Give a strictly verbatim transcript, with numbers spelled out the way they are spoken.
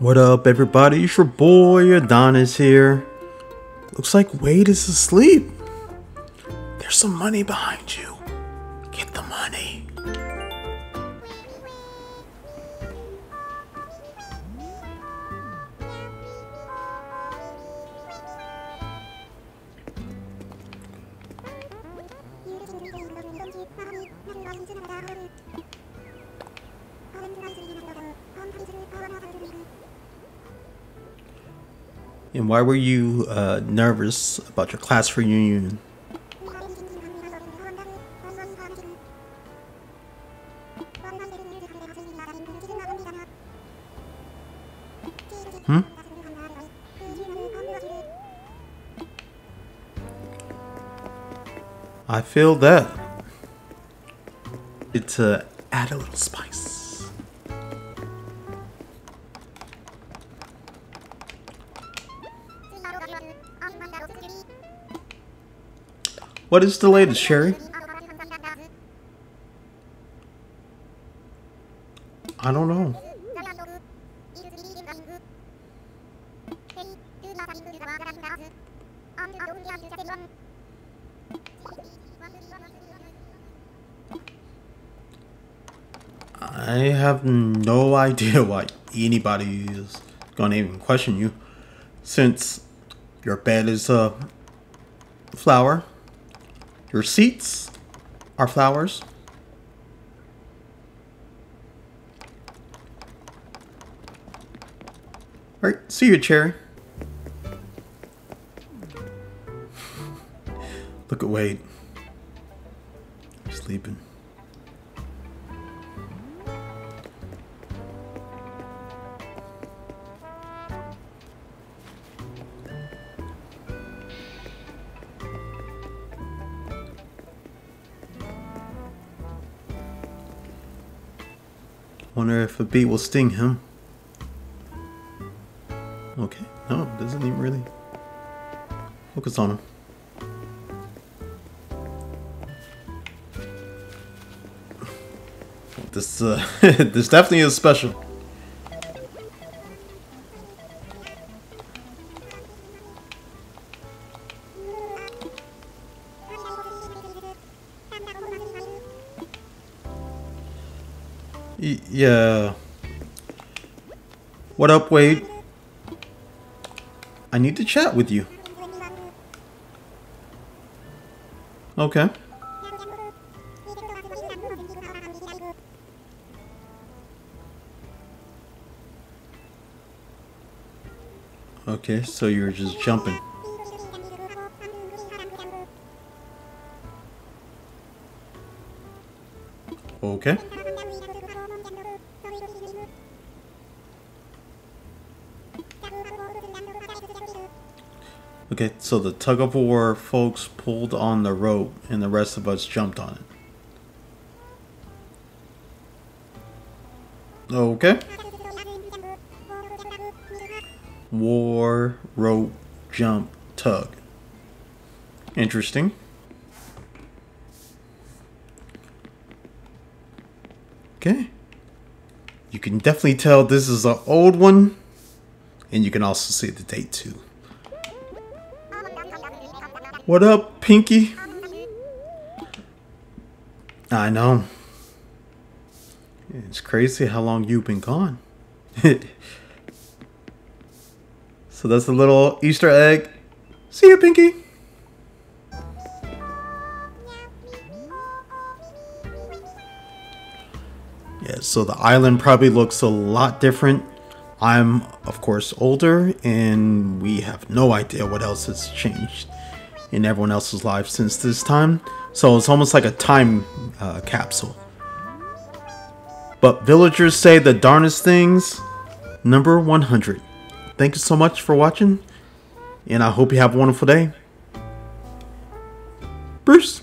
What up, everybody? It's your boy Adonis here. Looks like Wade is asleep. There's some money behind you. Get the money. And why were you uh, nervous about your class reunion? Hmm? I feel that. It's uh, add a little spice. What is the latest, Sherry? I don't know. I have no idea why anybody is gonna even question you, since your bed is a flower. Your seats are flowers. All right, see you, Cherry. Look at Wade. He's sleeping. Wonder if a bee will sting him. Okay, no, it doesn't even really focus on him. This uh, this definitely is special. Yeah. What up, Wade? I need to chat with you. Okay. Okay, so you're just jumping. Okay. Okay, so the tug-of-war folks pulled on the rope and the rest of us jumped on it. Okay. War, rope, jump, tug. Interesting. Okay. You can definitely tell this is an old one, and you can also see the date too. What up, Pinky? I know. It's crazy how long you've been gone. So that's a little Easter egg. See you, Pinky. Yeah, so the island probably looks a lot different. I'm, of course, older, and we have no idea what else has changed in everyone else's life since this time. So it's almost like a time uh, capsule. But Villagers Say the Darnest Things, number one hundred. Thank you so much for watching, and I hope you have a wonderful day. Bruce.